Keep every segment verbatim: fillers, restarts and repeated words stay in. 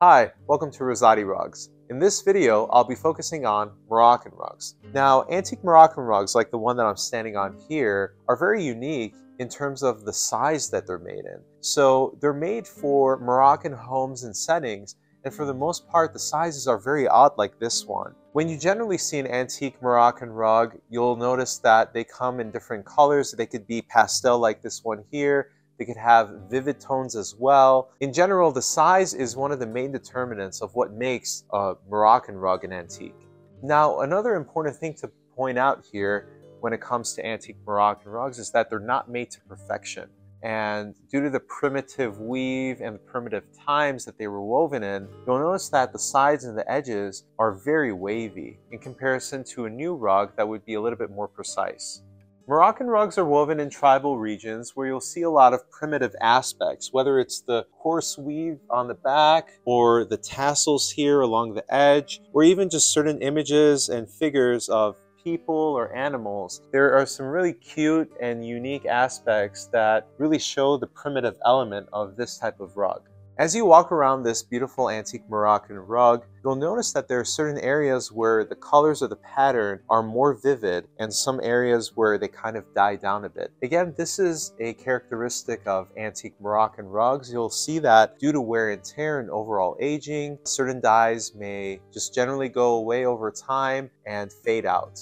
Hi, welcome to Rouzati Rugs. In this video, I'll be focusing on Moroccan rugs. Now, antique Moroccan rugs, like the one that I'm standing on here, are very unique in terms of the size that they're made in. So they're made for Moroccan homes and settings, and for the most part, the sizes are very odd, like this one. When you generally see an antique Moroccan rug, you'll notice that they come in different colors. They could be pastel, like this one here. They could have vivid tones as well. In general, the size is one of the main determinants of what makes a Moroccan rug an antique. Now, another important thing to point out here when it comes to antique Moroccan rugs is that they're not made to perfection. And due to the primitive weave and the primitive times that they were woven in, you'll notice that the sides and the edges are very wavy in comparison to a new rug that would be a little bit more precise. Moroccan rugs are woven in tribal regions where you'll see a lot of primitive aspects, whether it's the coarse weave on the back or the tassels here along the edge, or even just certain images and figures of people or animals. There are some really cute and unique aspects that really show the primitive element of this type of rug. As you walk around this beautiful antique Moroccan rug, you'll notice that there are certain areas where the colors of the pattern are more vivid and some areas where they kind of die down a bit. Again, this is a characteristic of antique Moroccan rugs. You'll see that due to wear and tear and overall aging, certain dyes may just generally go away over time and fade out.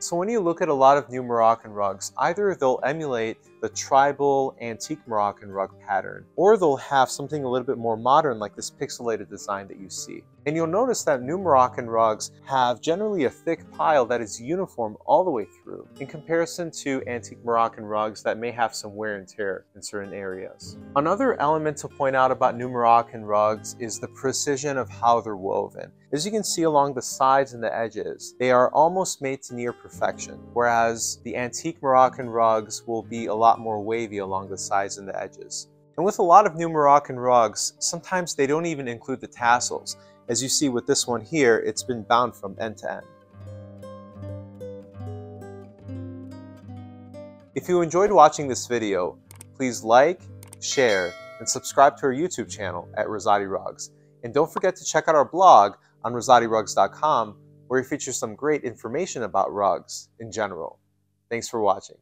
So when you look at a lot of new Moroccan rugs, either they'll emulate the tribal antique Moroccan rug pattern, or they'll have something a little bit more modern like this pixelated design that you see. And you'll notice that new Moroccan rugs have generally a thick pile that is uniform all the way through in comparison to antique Moroccan rugs that may have some wear and tear in certain areas. Another element to point out about new Moroccan rugs is the precision of how they're woven. As you can see along the sides and the edges, they are almost made to near perfection, whereas the antique Moroccan rugs will be a lot more wavy along the sides and the edges. And with a lot of new Moroccan rugs, sometimes they don't even include the tassels. As you see with this one here, it's been bound from end to end. If you enjoyed watching this video, please like, share, and subscribe to our YouTube channel at Rouzati Rugs. And don't forget to check out our blog on rouzati rugs dot com, where we feature some great information about rugs in general. Thanks for watching.